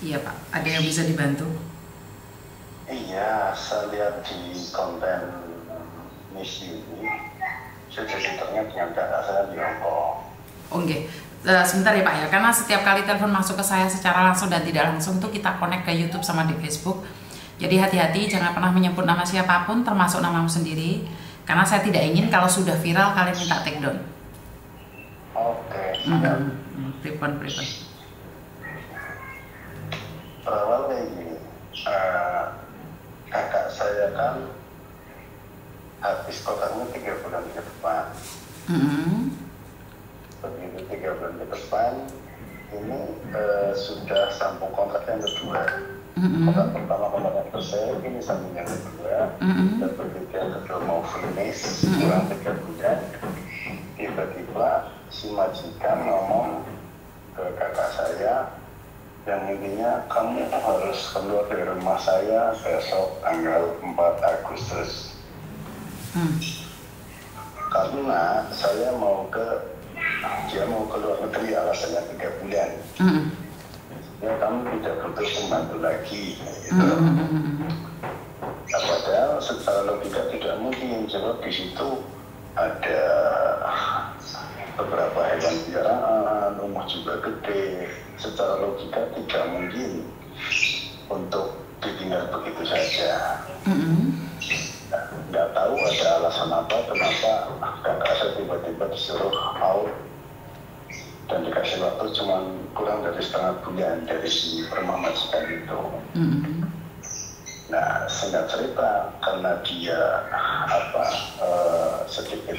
Iya Pak, ada yang bisa dibantu? Iya, saya lihat di konten Miss Yuni, subsidiarnya punya data saya di Hongkong. Oke, sebentar ya Pak ya, karena setiap kali telepon masuk ke saya secara langsung dan tidak langsung tuh kita connect ke YouTube sama di Facebook. Jadi hati-hati, jangan pernah menyebut nama siapapun, termasuk namamu sendiri. Karena saya tidak ingin kalau sudah viral kalian minta take down. Oke. Pripun. Awalnya gini, kakak saya kan habis kotaknya 3 bulan ke depan. Begitu 3 bulan ke depan, ini sudah sambung kontrak yang kedua. Kontrak pertama kontraknya selesai, ini sambung yang kedua, dan begitu yang kedua mau finish kurang 3 bulan, tiba-tiba si majikan ngomong ke kakak saya yang intinya kamu harus keluar dari rumah saya besok tanggal 4 Agustus karena saya mau keluar negeri, alasannya 3 bulan ya kamu tidak butuh pembantu lagi gitu. Nah, padahal secara logika tidak mungkin, sebab di situ ada beberapa hewan piaraan, rumah juga gede. Secara logika tidak mungkin untuk ditinggal begitu saja. Nggak tahu ada alasan apa, kenapa kakak saya tiba-tiba disuruh out dan dikasih waktu cuma kurang dari 1/2 bulan dari si rumah majikan itu. Nah, singkat cerita, karena dia sedikit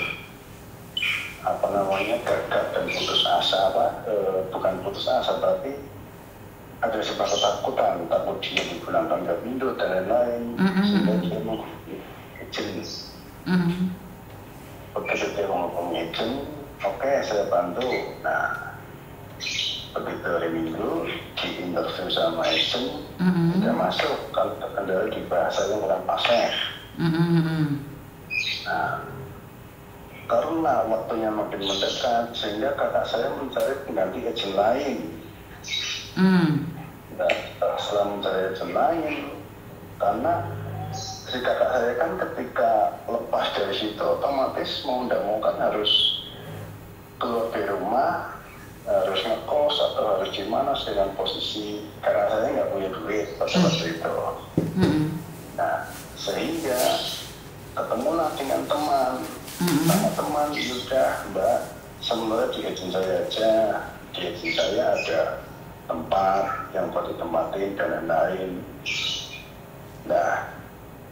gagap dan putus asa, bukan putus asa tapi ada sebab ketakutan, takut dia dibilang tanggap induk dan lain-lain, sehingga dia menghubungi izin. Begitu dia menghubungi izin, oke, saya bantu. Nah, begitu hari Minggu di interview sama izin, dia masuk, kalau terkendali di bahasanya kurang pasnya. Nah, karena waktunya makin mendekat, sehingga kakak saya mencari pengganti agent lain. Nah, setelah mencari agent lain, karena si kakak saya kan ketika lepas dari situ, otomatis mau tidak mau kan harus keluar dari rumah, harus ngekos atau harus gimana dengan posisi karena saya nggak punya duit waktu itu. Nah, sehingga ketemulah dengan teman. Sama teman juga, Mbak, sebenarnya di agent saya aja, di agent saya ada tempat yang buat ditempatin dan lain-lain. Nah,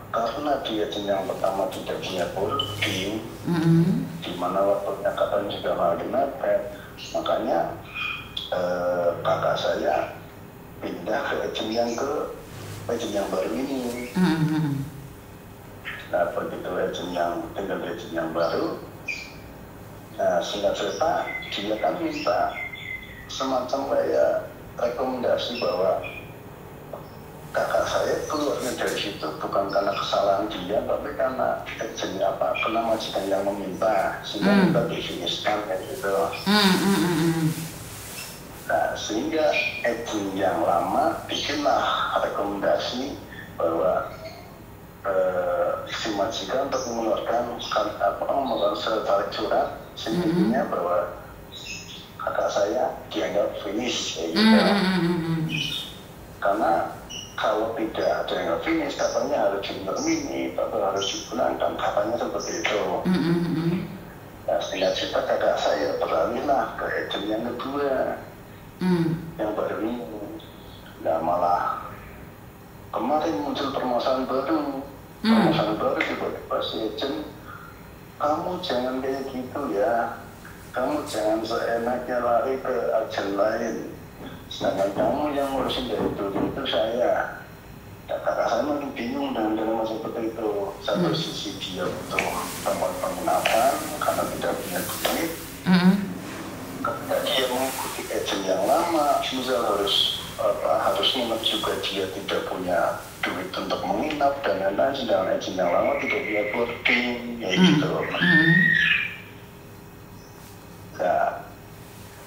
karena di agent yang pertama tidak punya boarding, di mana waktunya kakak juga makin mepet, makanya kakak saya pindah ke agent yang baru ini. Nah, begitu agent yang tinggal di agent yang baru, nah, singkat cerita, dia kan minta semacam kayak rekomendasi bahwa kakak saya keluarnya dari situ bukan karena kesalahan dia, tapi karena agentnya karena majikan yang meminta, sehingga minta definisikan kayak gitu. Nah, sehingga agent yang lama bikinlah rekomendasi bahwa si majikan untuk mengeluarkan tarik surat sendirinya bahwa kakak saya dianggap finish ya, gitu. Karena kalau tidak dianggap finish katanya harus diminit atau harus dipulangkan, katanya seperti itu. Nah, sehingga cerita kakak saya beralihlah ke agent yang kedua yang baru ini. Nah, malah kemarin muncul permasalahan baru. Permasalahan baru tiba-tiba si agent, kamu jangan kayak gitu ya, kamu jangan seenaknya lari ke agent lain, sedangkan kamu yang ngurusin dari dulu itu saya. Kakak saya makin bingung dengan dilema seperti itu. Satu sisi dia butuh tempat penginapan karena tidak punya duit, ketika dia mengikuti agent yang lama misal harus nginep juga, dia tidak punya duit untuk menginap dan lain-lain, sedangkan agent yang lama tidak punya boarding ya gitu. Nah,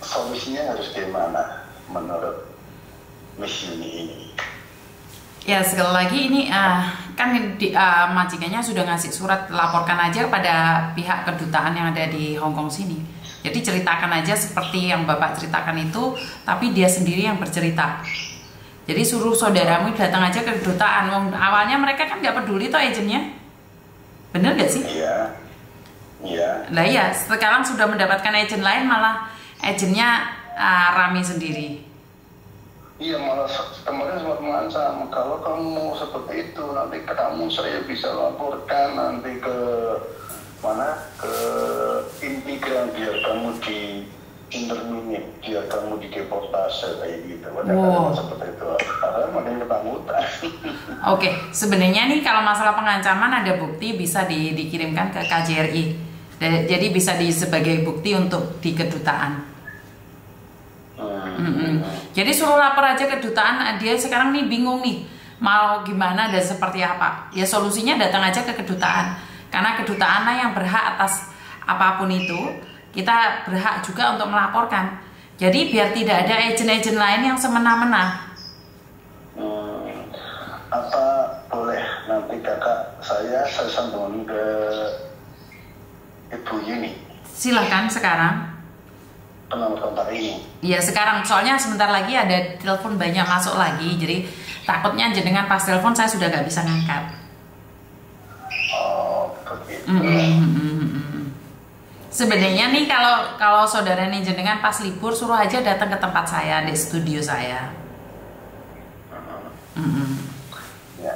solusinya harus gimana menurut mesin ini. Ya, sekali lagi ini kan majikannya sudah ngasih surat, laporkan aja pada pihak kedutaan yang ada di Hongkong sini. Jadi ceritakan aja seperti yang Bapak ceritakan itu, tapi dia sendiri yang bercerita. Jadi suruh saudaramu datang aja ke kedutaan. Awalnya mereka kan nggak peduli toh agentnya, bener nggak sih? Iya. Iya. Nah iya, sekarang sudah mendapatkan agent lain, malah agentnya rame sendiri. Iya, malah kemarin sempat mengancam, kalau kamu seperti itu nanti kamu saya bisa laporkan nanti ke mana, ke imigran, biar kamu di interminate, biar kamu di deportasi, kayak gitu. Wow. Seperti itu, karena makin ketakutan. Oke, sebenarnya nih kalau masalah pengancaman ada bukti bisa dikirimkan ke KJRI, jadi bisa sebagai bukti untuk di kedutaan. Jadi suruh lapor aja ke kedutaan. Dia sekarang nih bingung nih mau gimana dan seperti apa. Ya solusinya datang aja ke kedutaan, karena kedutaan lah yang berhak atas apapun itu. Kita berhak juga untuk melaporkan. Jadi biar tidak ada agen-agen lain yang semena-mena. Apa boleh nanti kakak saya sambung ke Ibu Yuni? Silahkan sekarang. Iya sekarang, soalnya sebentar lagi ada telepon banyak masuk lagi, jadi takutnya jenengan pas telepon saya sudah nggak bisa ngangkat. Oh, begitu. Sebenarnya nih kalau saudara nih jenengan pas libur suruh aja datang ke tempat saya, di studio saya. Ya.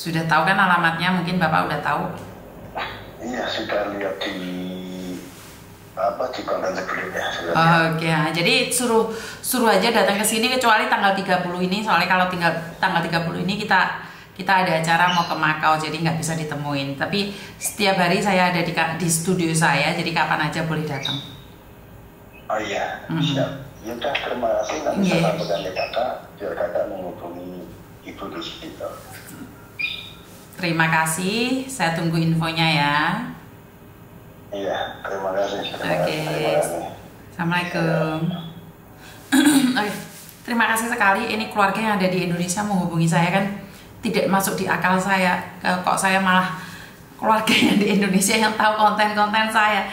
Sudah tahu kan alamatnya? Mungkin Bapak udah tahu. Iya sudah lihat di konten sebelumnya. Oke, jadi suruh aja datang ke sini, kecuali tanggal 30 ini, soalnya kalau tanggal 30 ini kita ada acara mau ke Makau, jadi nggak bisa ditemuin. Tapi setiap hari saya ada di studio saya, jadi kapan aja boleh datang. Oh iya, siap. Yaudah, terima kasih. Nanti saya sampaikan ke kakak, biar kakak menghubungi ibu di sekitar. Terima kasih, saya tunggu infonya ya. Iya, terima kasih. Oke, assalamualaikum. Oke, terima kasih sekali. Ini keluarga yang ada di Indonesia menghubungi saya kan tidak masuk di akal saya. Kok saya malah keluarga yang di Indonesia yang tahu konten-konten saya.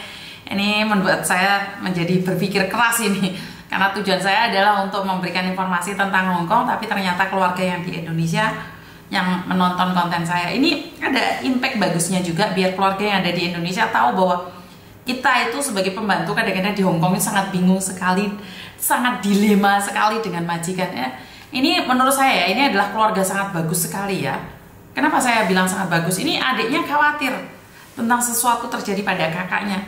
Ini membuat saya menjadi berpikir keras ini. Karena tujuan saya adalah untuk memberikan informasi tentang Hongkong, tapi ternyata keluarga yang di Indonesia yang menonton konten saya ini ada impact bagusnya juga, biar keluarga yang ada di Indonesia tahu bahwa kita itu sebagai pembantu kadang-kadang di Hongkong ini sangat bingung sekali, sangat dilema sekali dengan majikannya. Ini menurut saya ini adalah keluarga sangat bagus sekali ya. Kenapa saya bilang sangat bagus? Ini adiknya khawatir tentang sesuatu terjadi pada kakaknya.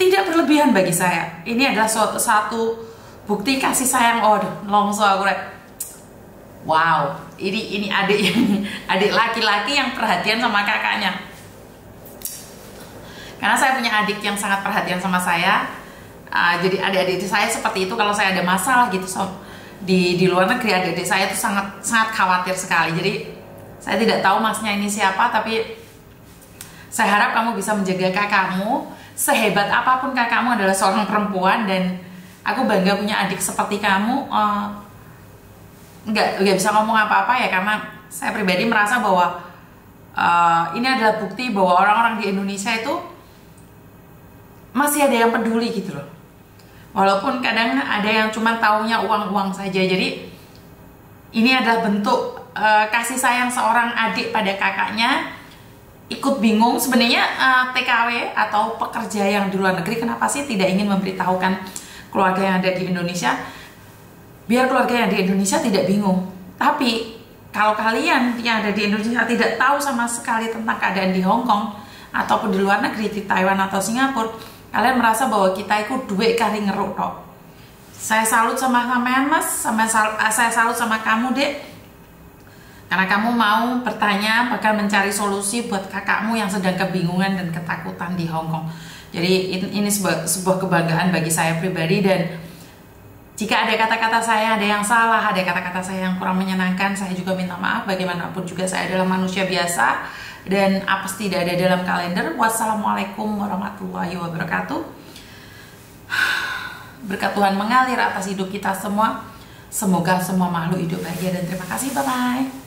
Tidak berlebihan bagi saya. Ini adalah satu bukti kasih sayang. Oh, longso aku rek. Wow, ini adik laki-laki yang perhatian sama kakaknya. Karena saya punya adik yang sangat perhatian sama saya, jadi adik-adik saya seperti itu. Kalau saya ada masalah gitu di luar negeri, adik-adik saya itu sangat khawatir sekali. Jadi saya tidak tahu masnya ini siapa, tapi saya harap kamu bisa menjaga kakakmu. Sehebat apapun kakakmu adalah seorang perempuan, dan aku bangga punya adik seperti kamu. Nggak bisa ngomong apa-apa ya, karena saya pribadi merasa bahwa ini adalah bukti bahwa orang-orang di Indonesia itu masih ada yang peduli gitu loh, walaupun kadang ada yang cuma taunya uang-uang saja. Jadi ini adalah bentuk kasih sayang seorang adik pada kakaknya ikut bingung. Sebenarnya TKW atau pekerja yang di luar negeri kenapa sih tidak ingin memberitahukan keluarga yang ada di Indonesia, biar keluarga yang di Indonesia tidak bingung. Tapi kalau kalian yang ada di Indonesia tidak tahu sama sekali tentang keadaan di Hongkong ataupun di luar negeri, di Taiwan atau Singapura, kalian merasa bahwa kita itu duit kari ngeruk tok. Saya salut sama sampean Mas, saya salut sama kamu Dek, karena kamu mau bertanya, bahkan mencari solusi buat kakakmu yang sedang kebingungan dan ketakutan di Hongkong. Jadi ini sebuah kebanggaan bagi saya pribadi. Dan jika ada kata-kata saya ada yang salah, ada kata-kata saya yang kurang menyenangkan, saya juga minta maaf. Bagaimanapun juga saya adalah manusia biasa, dan apa tidak ada dalam kalender. Wassalamualaikum warahmatullahi wabarakatuh. Berkat Tuhan mengalir atas hidup kita semua. Semoga semua makhluk hidup bahagia dan terima kasih. Bye-bye.